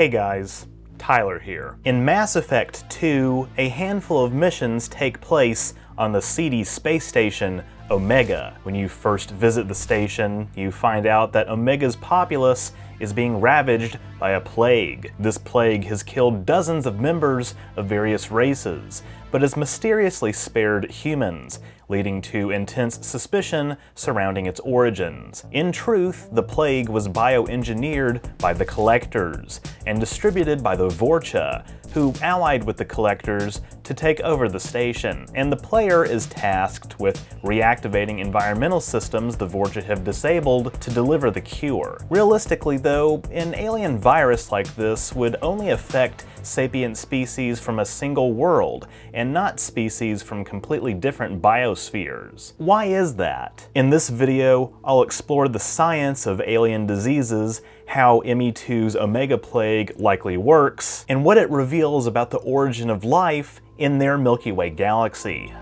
Hey guys, Tyler here. In Mass Effect 2, a handful of missions take place on the seedy space station Omega. When you first visit the station, you find out that Omega's populace is being ravaged by a plague. This plague has killed dozens of members of various races, but has mysteriously spared humans, leading to intense suspicion surrounding its origins. In truth, the plague was bioengineered by the Collectors and distributed by the Vorcha, who allied with the Collectors to take over the station. And the player is tasked with reactivating environmental systems the Vorcha have disabled to deliver the cure. Realistically though, an alien virus like this would only affect sapient species from a single world, and not species from completely different biospheres. Why is that? In this video, I'll explore the science of alien diseases, how ME2's Omega plague likely works, and what it reveals about the origin of life in their Milky Way galaxy.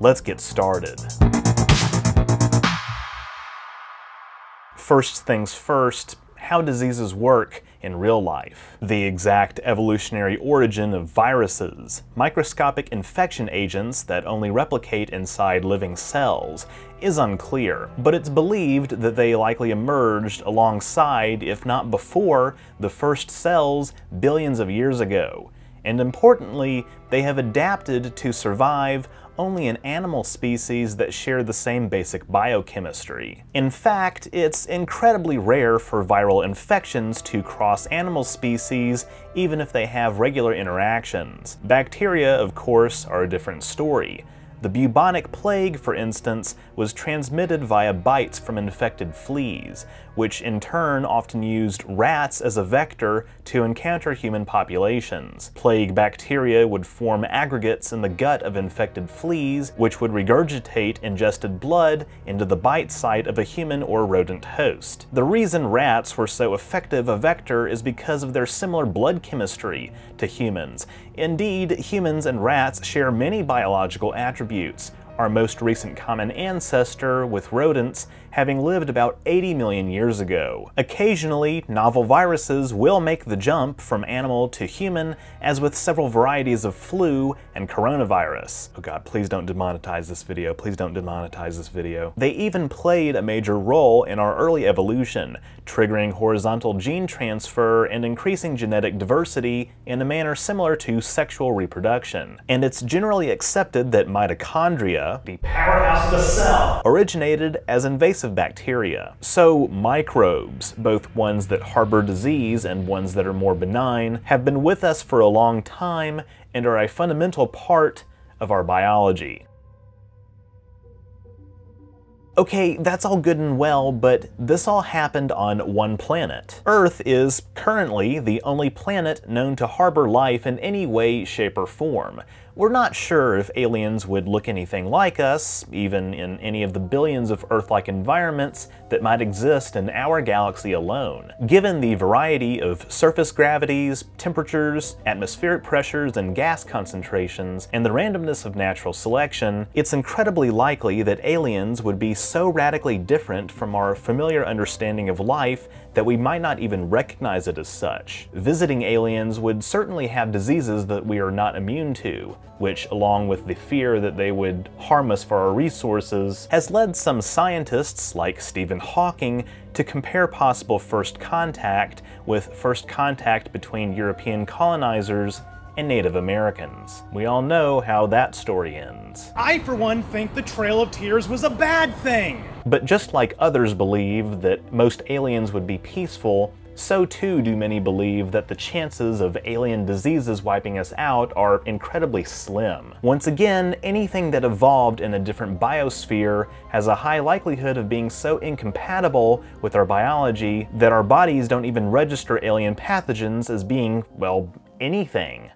Let's get started. First things first, how diseases work in real life. The exact evolutionary origin of viruses, microscopic infection agents that only replicate inside living cells, is unclear, but it's believed that they likely emerged alongside, if not before, the first cells billions of years ago. And importantly, they have adapted to survive only in animal species that share the same basic biochemistry. In fact, it's incredibly rare for viral infections to cross animal species, even if they have regular interactions. Bacteria, of course, are a different story. The bubonic plague, for instance, was transmitted via bites from infected fleas, which in turn often used rats as a vector to encounter human populations. Plague bacteria would form aggregates in the gut of infected fleas, which would regurgitate ingested blood into the bite site of a human or rodent host. The reason rats were so effective a vector is because of their similar blood chemistry to humans. Indeed, humans and rats share many biological attributes. Our most recent common ancestor with rodents having lived about 80 million years ago. Occasionally, novel viruses will make the jump from animal to human, as with several varieties of flu and coronavirus. Oh god, please don't demonetize this video, please don't demonetize this video. They even played a major role in our early evolution, triggering horizontal gene transfer and increasing genetic diversity in a manner similar to sexual reproduction. And it's generally accepted that mitochondria, the powerhouse of the cell, originated as invasive bacteria. So microbes, both ones that harbor disease and ones that are more benign, have been with us for a long time and are a fundamental part of our biology. Okay, that's all good and well, but this all happened on one planet. Earth is currently the only planet known to harbor life in any way, shape, or form. We're not sure if aliens would look anything like us, even in any of the billions of Earth-like environments that might exist in our galaxy alone. Given the variety of surface gravities, temperatures, atmospheric pressures, and gas concentrations, and the randomness of natural selection, it's incredibly likely that aliens would be so radically different from our familiar understanding of life that we might not even recognize it as such. Visiting aliens would certainly have diseases that we are not immune to, which, along with the fear that they would harm us for our resources, has led some scientists, like Stephen Hawking, to compare possible first contact with first contact between European colonizers and Native Americans. We all know how that story ends. I, for one, think the Trail of Tears was a bad thing! But just like others believe that most aliens would be peaceful, so too do many believe that the chances of alien diseases wiping us out are incredibly slim. Once again, anything that evolved in a different biosphere has a high likelihood of being so incompatible with our biology that our bodies don't even register alien pathogens as being, well, anything.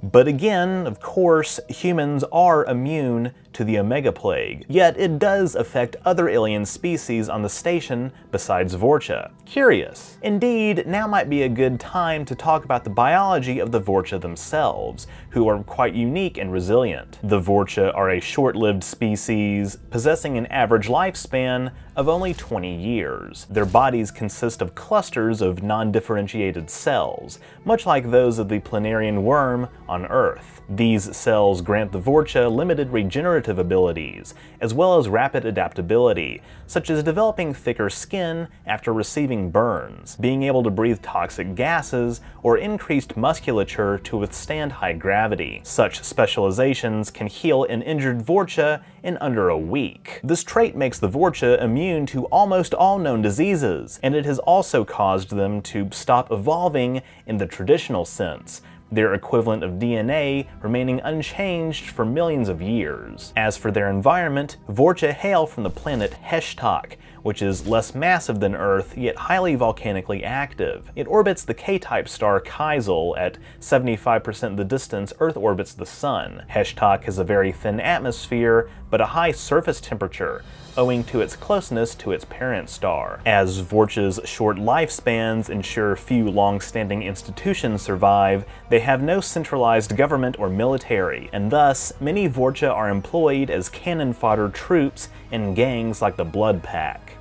But again, of course, humans are immune to the Omega plague, yet it does affect other alien species on the station besides Vorcha. Curious. Indeed, now might be a good time to talk about the biology of the Vorcha themselves, who are quite unique and resilient. The Vorcha are a short-lived species, possessing an average lifespan of only 20 years. Their bodies consist of clusters of non-differentiated cells, much like those of the planarian worm on Earth. These cells grant the Vorcha limited regenerative abilities, as well as rapid adaptability, such as developing thicker skin after receiving burns, being able to breathe toxic gases, or increased musculature to withstand high gravity. Such specializations can heal an injured Vorcha in under a week. This trait makes the Vorcha immune to almost all known diseases, and it has also caused them to stop evolving in the traditional sense, their equivalent of DNA remaining unchanged for millions of years. As for their environment, Vorcha hail from the planet Heshtok, which is less massive than Earth, yet highly volcanically active. It orbits the K-type star Keisel at 75% the distance Earth orbits the Sun. Heshtok has a very thin atmosphere, but a high surface temperature, owing to its closeness to its parent star. As Vorcha's short lifespans ensure few long-standing institutions survive, they have no centralized government or military, and thus, many Vorcha are employed as cannon fodder troops in gangs like the Blood Pack.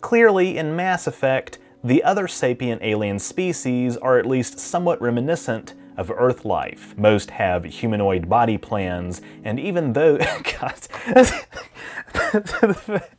Clearly, in Mass Effect, the other sapient alien species are at least somewhat reminiscent of Earth life. Most have humanoid body plans, and even though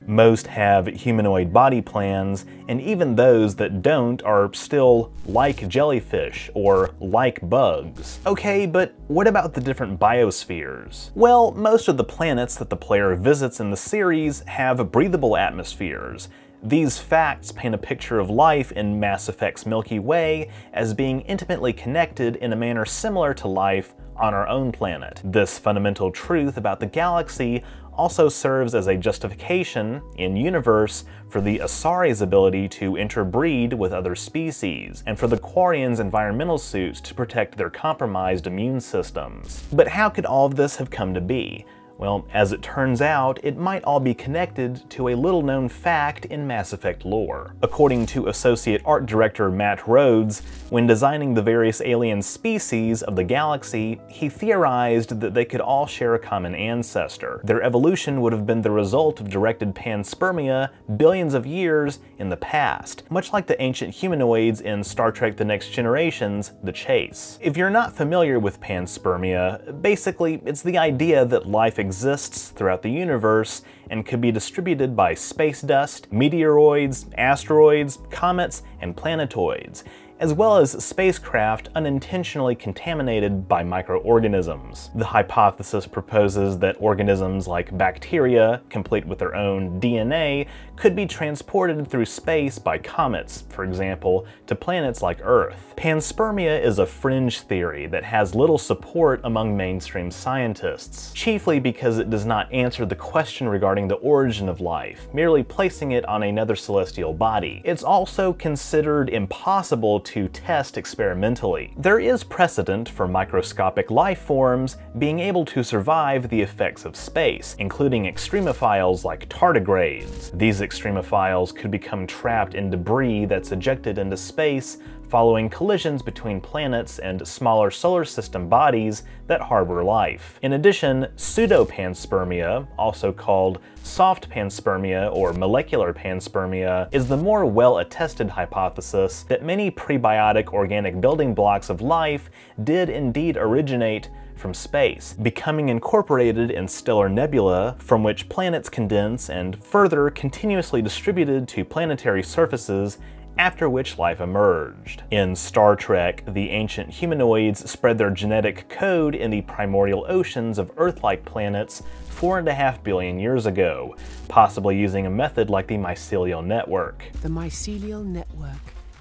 most have humanoid body plans, and even those that don't are still like jellyfish or like bugs. Okay, but what about the different biospheres? Well, most of the planets that the player visits in the series have breathable atmospheres. These facts paint a picture of life in Mass Effect's Milky Way as being intimately connected in a manner similar to life on our own planet. This fundamental truth about the galaxy also serves as a justification, in-universe, for the Asari's ability to interbreed with other species, and for the Quarians' environmental suits to protect their compromised immune systems. But how could all of this have come to be? Well, as it turns out, it might all be connected to a little-known fact in Mass Effect lore. According to associate art director Matt Rhodes, when designing the various alien species of the galaxy, he theorized that they could all share a common ancestor. Their evolution would have been the result of directed panspermia billions of years in the past, much like the ancient humanoids in Star Trek The Next Generation's The Chase. If you're not familiar with panspermia, basically it's the idea that life exists throughout the universe and could be distributed by space dust, meteoroids, asteroids, comets, and planetoids, as well as spacecraft unintentionally contaminated by microorganisms. The hypothesis proposes that organisms like bacteria, complete with their own DNA, could be transported through space by comets, for example, to planets like Earth. Panspermia is a fringe theory that has little support among mainstream scientists, chiefly because it does not answer the question regarding the origin of life, merely placing it on another celestial body. It's also considered impossible to test experimentally. There is precedent for microscopic life forms being able to survive the effects of space, including extremophiles like tardigrades. These extremophiles could become trapped in debris that's ejected into space following collisions between planets and smaller solar system bodies that harbor life. In addition, pseudopanspermia, also called soft panspermia or molecular panspermia, is the more well-attested hypothesis that many prebiotic organic building blocks of life did indeed originate from space, becoming incorporated in stellar nebula from which planets condense and further continuously distributed to planetary surfaces, after which life emerged. In Star Trek, the ancient humanoids spread their genetic code in the primordial oceans of Earth-like planets 4.5 billion years ago, possibly using a method like the mycelial network. The mycelial network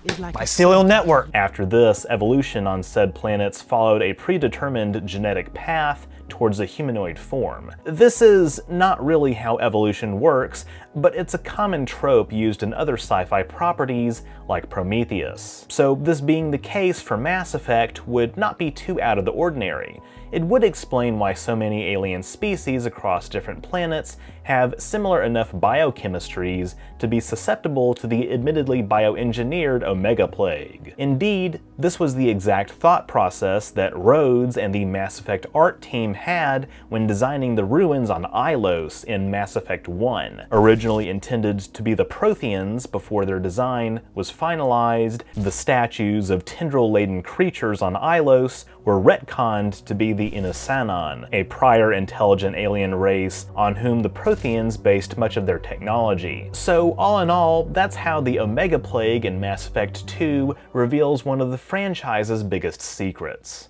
is like mycelial network! After this, evolution on said planets followed a predetermined genetic path towards a humanoid form. This is not really how evolution works, but it's a common trope used in other sci-fi properties like Prometheus. So this being the case for Mass Effect would not be too out of the ordinary. It would explain why so many alien species across different planets have similar enough biochemistries to be susceptible to the admittedly bioengineered Omega plague. Indeed, this was the exact thought process that Rhodes and the Mass Effect art team had when designing the ruins on Ilos in Mass Effect 1. Originally intended to be the Protheans before their design was finalized, the statues of tendril-laden creatures on Ilos were retconned to be the Inusanon, a prior intelligent alien race on whom the Protheans based much of their technology. So all in all, that's how the Omega plague in Mass Effect 2 reveals one of the franchise's biggest secrets.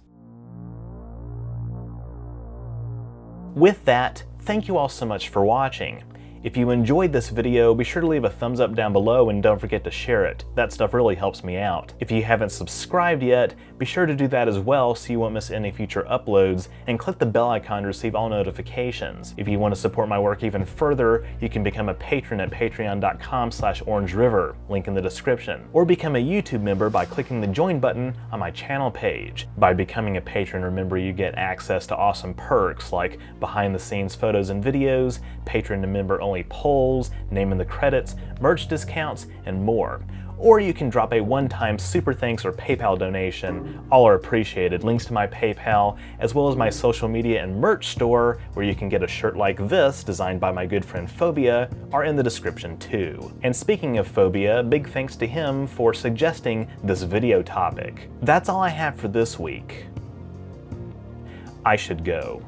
With that, thank you all so much for watching. If you enjoyed this video, be sure to leave a thumbs up down below and don't forget to share it. That stuff really helps me out. If you haven't subscribed yet, be sure to do that as well so you won't miss any future uploads, and click the bell icon to receive all notifications. If you want to support my work even further, you can become a patron at patreon.com/orangeriver, link in the description, or become a YouTube member by clicking the join button on my channel page. By becoming a patron, remember, you get access to awesome perks like behind the scenes photos and videos, patron to member only polls, name in the credits, merch discounts, and more. Or you can drop a one-time super thanks or PayPal donation. All are appreciated. Links to my PayPal, as well as my social media and merch store, where you can get a shirt like this, designed by my good friend Phobia, are in the description too. And speaking of Phobia, big thanks to him for suggesting this video topic. That's all I have for this week. I should go.